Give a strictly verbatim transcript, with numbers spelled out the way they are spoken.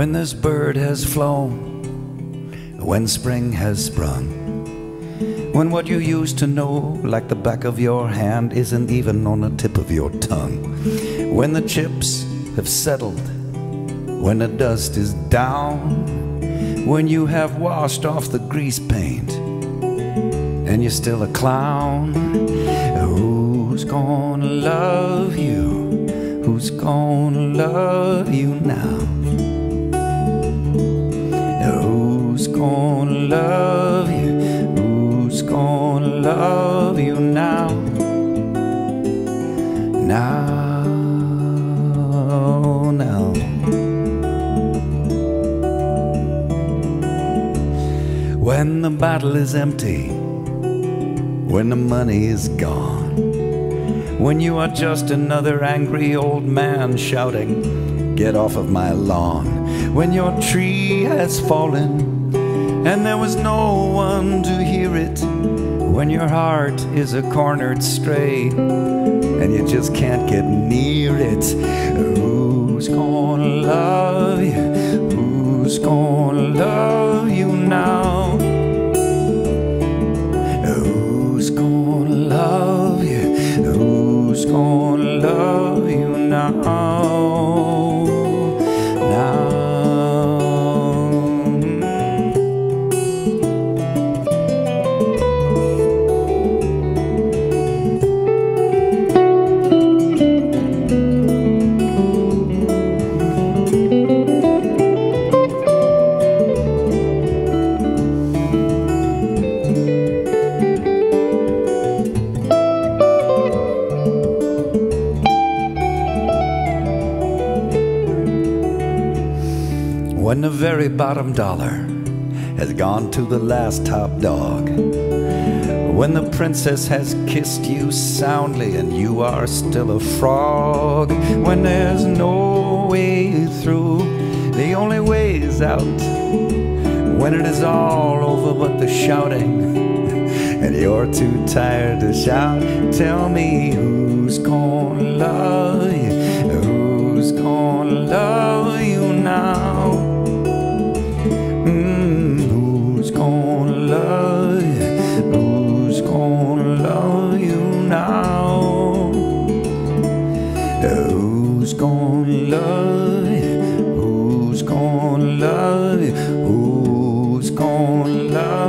When this bird has flown, when spring has sprung, when what you used to know like the back of your hand isn't even on the tip of your tongue, when the chips have settled, when the dust is down, when you have washed off the grease paint and you're still a clown, who's gonna love you? Who's gonna love you now? Gonna love you? Who's gonna love you now? Now, now. When the bottle is empty, when the money is gone, when you are just another angry old man shouting, "Get off of my lawn!" When your tree has fallen and there was no one to hear it, when your heart is a cornered stray and you just can't get near it, who's gonna love you? Who's gonna love you now? Who's gonna love you? Who's gonna love you now? When the very bottom dollar has gone to the last top dog, when the princess has kissed you soundly and you are still a frog, when there's no way through, the only way is out, when it is all over but the shouting and you're too tired to shout, tell me who's gonna love you? Who's gonna love you now? Who's gonna love you? Who's gonna love you? Who's gonna love you?